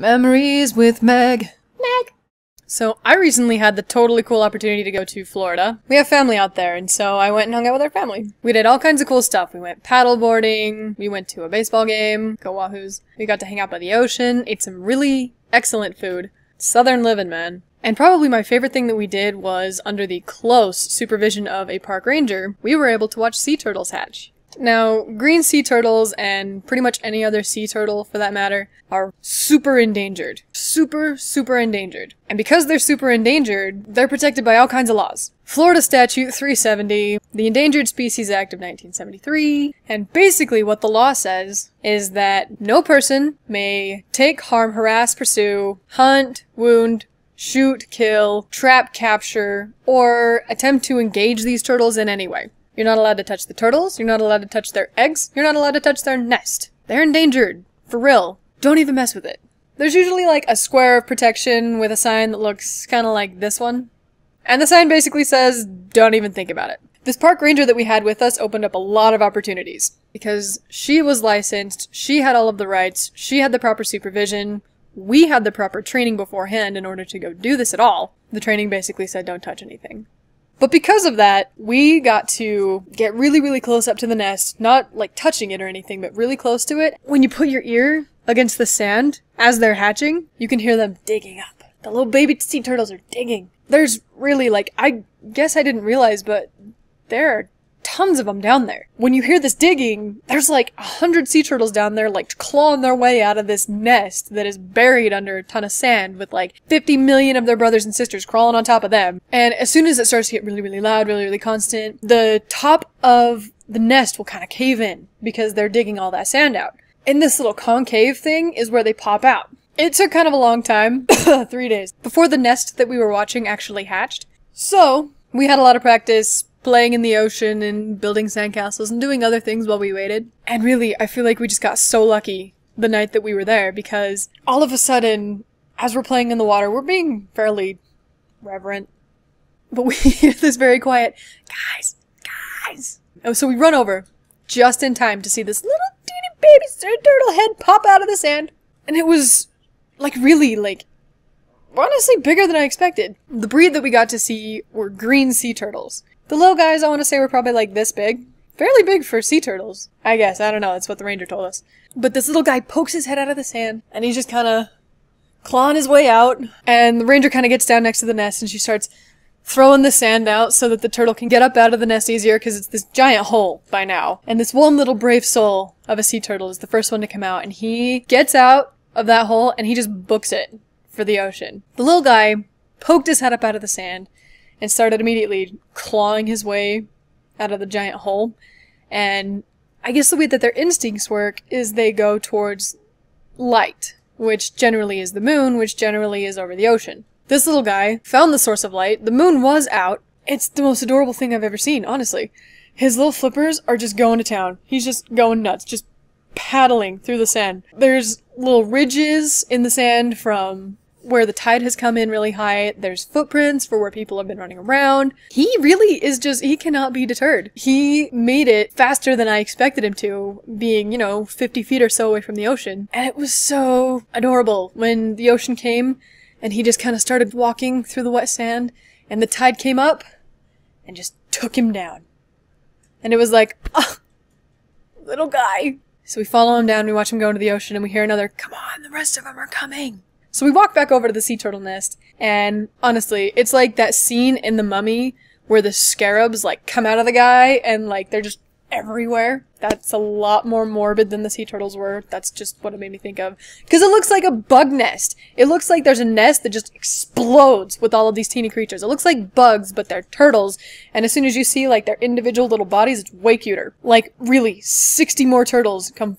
Memories with Meg. Meg. So I recently had the totally cool opportunity to go to Florida. We have family out there, and so I went and hung out with our family. We did all kinds of cool stuff. We went paddleboarding. We went to a baseball game. Go Wahoos. We got to hang out by the ocean. Ate some really excellent food. Southern living, man. And probably my favorite thing that we did was, under the close supervision of a park ranger, we were able to watch sea turtles hatch. Now, green sea turtles, and pretty much any other sea turtle for that matter, are super endangered. Super, super endangered. And because they're super endangered, they're protected by all kinds of laws. Florida Statute 370, the Endangered Species Act of 1973, and basically what the law says is that no person may take, harm, harass, pursue, hunt, wound, shoot, kill, trap, capture, or attempt to engage these turtles in any way. You're not allowed to touch the turtles, you're not allowed to touch their eggs, you're not allowed to touch their nest. They're endangered. For real. Don't even mess with it. There's usually like a square of protection with a sign that looks kind of like this one. And the sign basically says, don't even think about it. This park ranger that we had with us opened up a lot of opportunities because she was licensed, she had all of the rights, she had the proper supervision, we had the proper training beforehand in order to go do this at all. The training basically said don't touch anything. But because of that, we got to get really, really close up to the nest, not like touching it or anything, but really close to it. When you put your ear against the sand as they're hatching, you can hear them digging up. The little baby sea turtles are digging. There's really like, I guess I didn't realize, but there are tons of them down there. When you hear this digging, there's like 100 sea turtles down there like clawing their way out of this nest that is buried under a ton of sand with like 50 million of their brothers and sisters crawling on top of them. And as soon as it starts to get really, really loud, really, really constant, the top of the nest will kind of cave in because they're digging all that sand out. And this little concave thing is where they pop out. It took kind of a long time, 3 days, before the nest that we were watching actually hatched. So we had a lot of practice playing in the ocean and building sandcastles and doing other things while we waited. And really, I feel like we just got so lucky the night that we were there because all of a sudden, as we're playing in the water, we're being fairly reverent. But we hear this very quiet, guys, guys. Oh, so we run over just in time to see this little teeny baby turtle head pop out of the sand. And it was like really like, honestly, bigger than I expected. The breed that we got to see were green sea turtles. The little guys, I want to say, were probably like this big. Fairly big for sea turtles, I guess. I don't know. That's what the ranger told us. But this little guy pokes his head out of the sand, and he's just kind of clawing his way out. And the ranger kind of gets down next to the nest, and she starts throwing the sand out so that the turtle can get up out of the nest easier because it's this giant hole by now. And this one little brave soul of a sea turtle is the first one to come out, and he gets out of that hole, and he just books it for the ocean. The little guy poked his head up out of the sand, and started immediately clawing his way out of the giant hole. And I guess the way that their instincts work is they go towards light, which generally is the moon, which generally is over the ocean. This little guy found the source of light. The moon was out. It's the most adorable thing I've ever seen, honestly. His little flippers are just going to town. He's just going nuts, just paddling through the sand. There's little ridges in the sand from where the tide has come in really high. There's footprints for where people have been running around. He really is just, he cannot be deterred. He made it faster than I expected him to, being, you know, 50 feet or so away from the ocean. And it was so adorable when the ocean came and he just kind of started walking through the wet sand and the tide came up and just took him down. And it was like, oh, little guy. So we follow him down, we watch him go into the ocean, and we hear another, come on, the rest of them are coming. So we walk back over to the sea turtle nest, and honestly, it's like that scene in The Mummy where the scarabs, like, come out of the guy, and, like, they're just everywhere. That's a lot more morbid than the sea turtles were. That's just what it made me think of. Because it looks like a bug nest. It looks like there's a nest that just explodes with all of these teeny creatures. It looks like bugs, but they're turtles. And as soon as you see, like, their individual little bodies, it's way cuter. Like, really, 60 more turtles come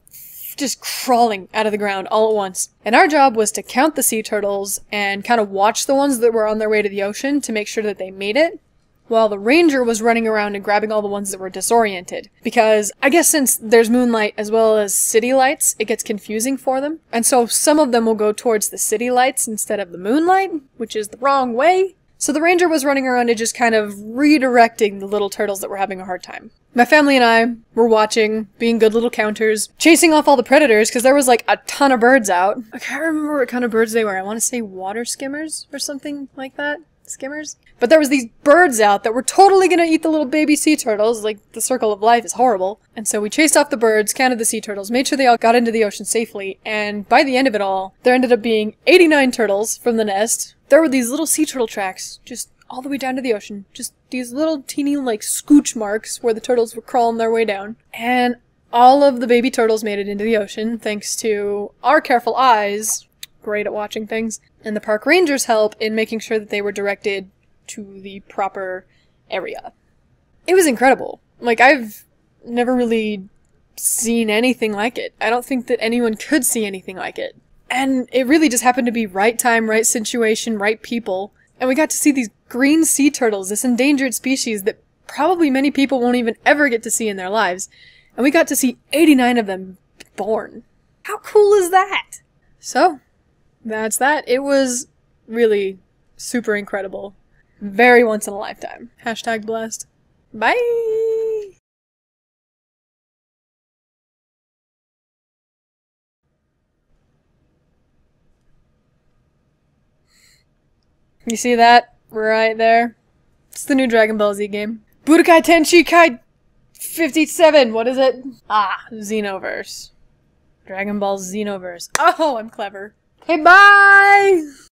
just crawling out of the ground all at once. And our job was to count the sea turtles and kind of watch the ones that were on their way to the ocean to make sure that they made it, while the ranger was running around and grabbing all the ones that were disoriented. Because I guess since there's moonlight as well as city lights, it gets confusing for them. And so some of them will go towards the city lights instead of the moonlight, which is the wrong way. So the ranger was running around and just kind of redirecting the little turtles that were having a hard time. My family and I were watching, being good little counters, chasing off all the predators because there was like a ton of birds out. I can't remember what kind of birds they were. I want to say water skimmers or something like that. Skimmers? But there was these birds out that were totally gonna eat the little baby sea turtles. Like, the circle of life is horrible. And so we chased off the birds, counted the sea turtles, made sure they all got into the ocean safely, and by the end of it all, there ended up being 89 turtles from the nest. There were these little sea turtle tracks, just all the way down to the ocean. Just these little teeny, like, scooch marks where the turtles were crawling their way down. And all of the baby turtles made it into the ocean, thanks to our careful eyes, great at watching things, and the park ranger's help in making sure that they were directed to the proper area. It was incredible. Like, I've never really seen anything like it. I don't think that anyone could see anything like it. And it really just happened to be right time, right situation, right people. And we got to see these green sea turtles, this endangered species that probably many people won't even ever get to see in their lives. And we got to see 89 of them born. How cool is that? So, that's that. It was really super incredible. Very once in a lifetime. Hashtag blessed. Bye! You see that? Right there. It's the new Dragon Ball Z game. Budokai Tenkaichi 57! What is it? Ah, Xenoverse. Dragon Ball Xenoverse. Oh, I'm clever. Okay, bye!